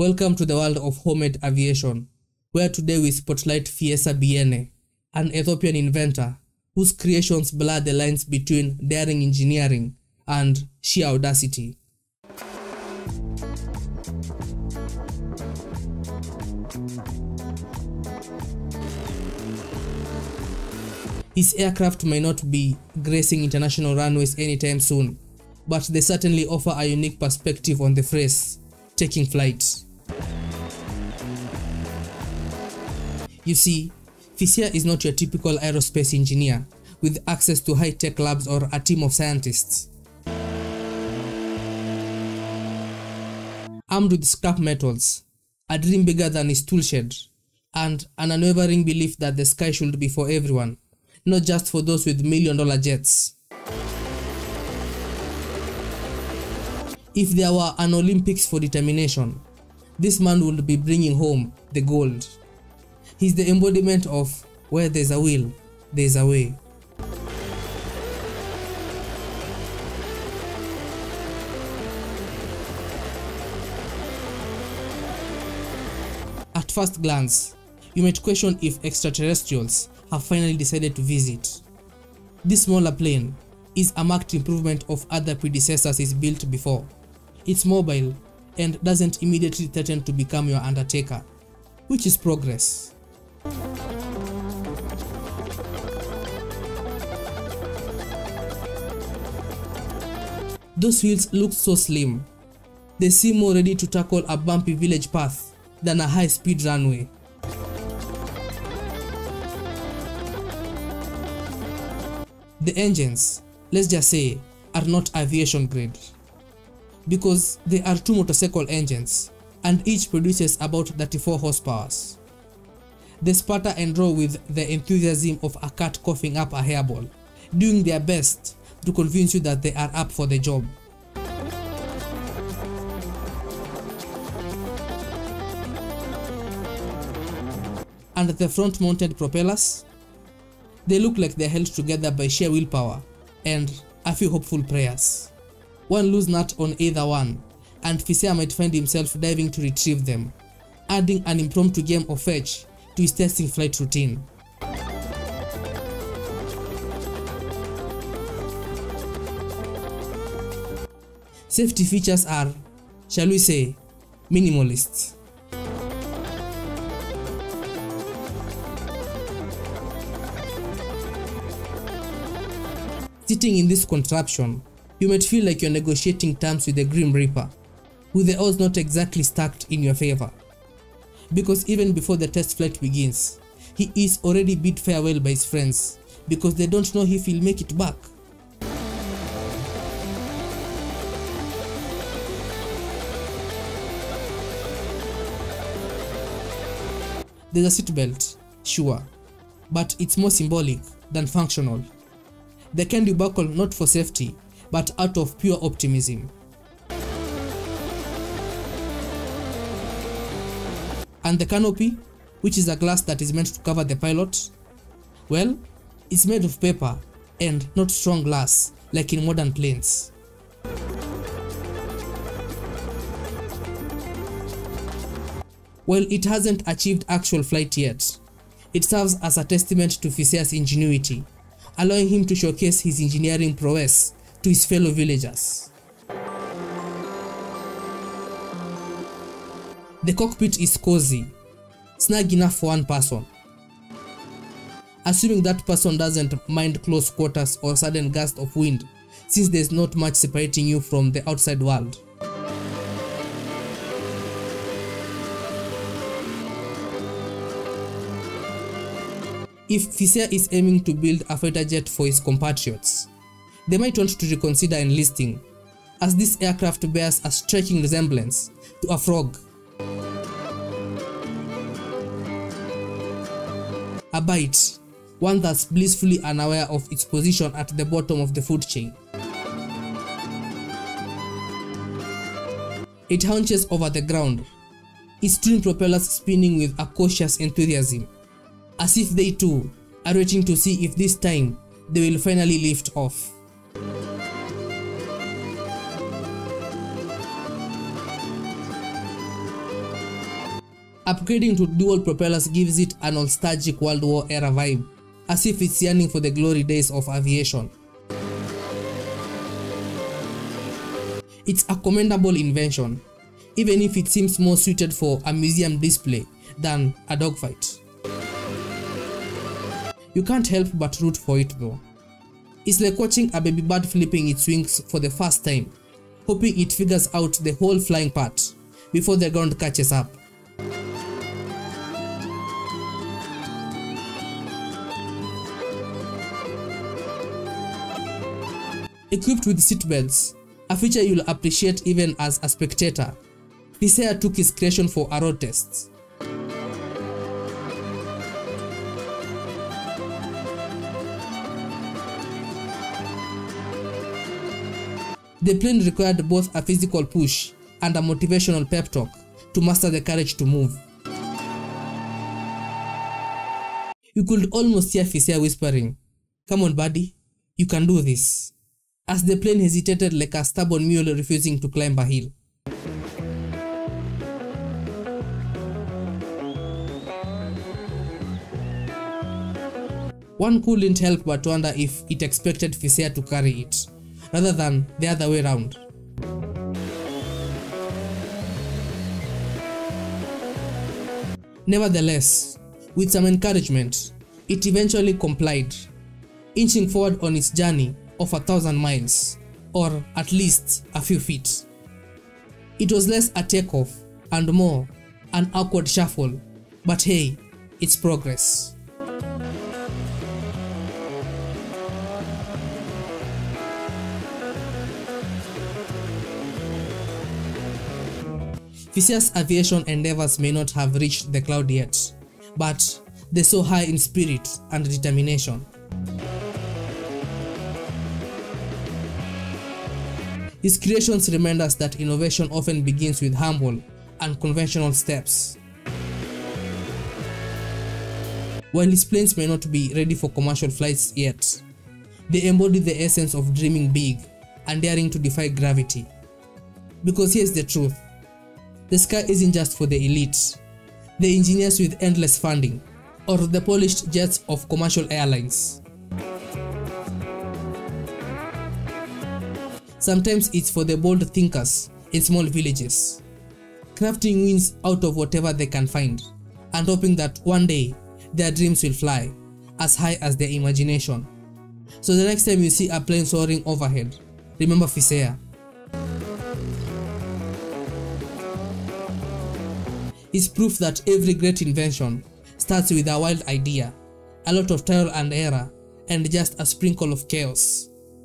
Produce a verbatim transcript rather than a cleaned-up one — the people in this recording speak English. Welcome to the world of homemade aviation, where today we spotlight Fiseha Beyene, an Ethiopian inventor whose creations blur the lines between daring engineering and sheer audacity. His aircraft may not be gracing international runways anytime soon, but they certainly offer a unique perspective on the phrase, taking flight. You see, Fiseha is not your typical aerospace engineer with access to high-tech labs or a team of scientists. Armed with scrap metals, a dream bigger than his toolshed, and an unwavering belief that the sky should be for everyone, not just for those with million-dollar jets. If there were an Olympics for determination, this man would be bringing home the gold. He's the embodiment of where there's a will, there's a way. At first glance, you might question if extraterrestrials have finally decided to visit. This smaller plane is a marked improvement of other predecessors he's built before. It's mobile and doesn't immediately threaten to become your undertaker, which is progress. Those wheels look so slim. They seem more ready to tackle a bumpy village path than a high-speed runway. The engines, let's just say, are not aviation grade, because they are two motorcycle engines and each produces about thirty-four horsepower. They sputter and roar with the enthusiasm of a cat coughing up a hairball, doing their best to convince you that they are up for the job. And the front-mounted propellers? They look like they're held together by sheer willpower and a few hopeful prayers. One loose nut on either one, and Fiseha might find himself diving to retrieve them, adding an impromptu game of fetch to his testing flight routine. Safety features are, shall we say, minimalist. Sitting in this contraption, you might feel like you're negotiating terms with the Grim Reaper, with the odds not exactly stacked in your favor. Because even before the test flight begins, he is already bid farewell by his friends, because they don't know if he'll make it back. There's a seatbelt, sure, but it's more symbolic than functional. They can debacle not for safety, but out of pure optimism. And the canopy, which is a glass that is meant to cover the pilot, well, it's made of paper and not strong glass like in modern planes. While it hasn't achieved actual flight yet, it serves as a testament to Fiseha's ingenuity, allowing him to showcase his engineering prowess to his fellow villagers. The cockpit is cozy, snug enough for one person, assuming that person doesn't mind close quarters or sudden gust of wind, since there's not much separating you from the outside world. If Fiseha is aiming to build a fighter jet for his compatriots, they might want to reconsider enlisting, as this aircraft bears a striking resemblance to a frog, a bite, one that's blissfully unaware of its position at the bottom of the food chain. It hunches over the ground, its twin propellers spinning with a cautious enthusiasm, as if they too are waiting to see if this time they will finally lift off. Upgrading to dual propellers gives it an nostalgic World War era vibe, as if it's yearning for the glory days of aviation. It's a commendable invention, even if it seems more suited for a museum display than a dogfight. You can't help but root for it though. It's like watching a baby bird flipping its wings for the first time, hoping it figures out the whole flying part before the ground catches up. Equipped with seatbelts, a feature you'll appreciate even as a spectator, Fiseha took his creation for a road test. The plane required both a physical push and a motivational pep talk to master the courage to move. You could almost hear Fiseha whispering, "Come on buddy, you can do this," as the plane hesitated like a stubborn mule refusing to climb a hill. One couldn't help but wonder if it expected Fiseha to carry it, rather than the other way around. Nevertheless, with some encouragement, it eventually complied, inching forward on its journey of a thousand miles, or at least a few feet. It was less a takeoff and more an awkward shuffle, but hey, it's progress. Fiseha's aviation endeavors may not have reached the cloud yet, but they soar high in spirit and determination. His creations remind us that innovation often begins with humble, unconventional steps. While his planes may not be ready for commercial flights yet, they embody the essence of dreaming big and daring to defy gravity. Because here's the truth, the sky isn't just for the elite, the engineers with endless funding, or the polished jets of commercial airlines. Sometimes it's for the bold thinkers in small villages, crafting wings out of whatever they can find and hoping that one day their dreams will fly as high as their imagination. So the next time you see a plane soaring overhead, remember Fiseha. It's proof that every great invention starts with a wild idea, a lot of trial and error, and just a sprinkle of chaos.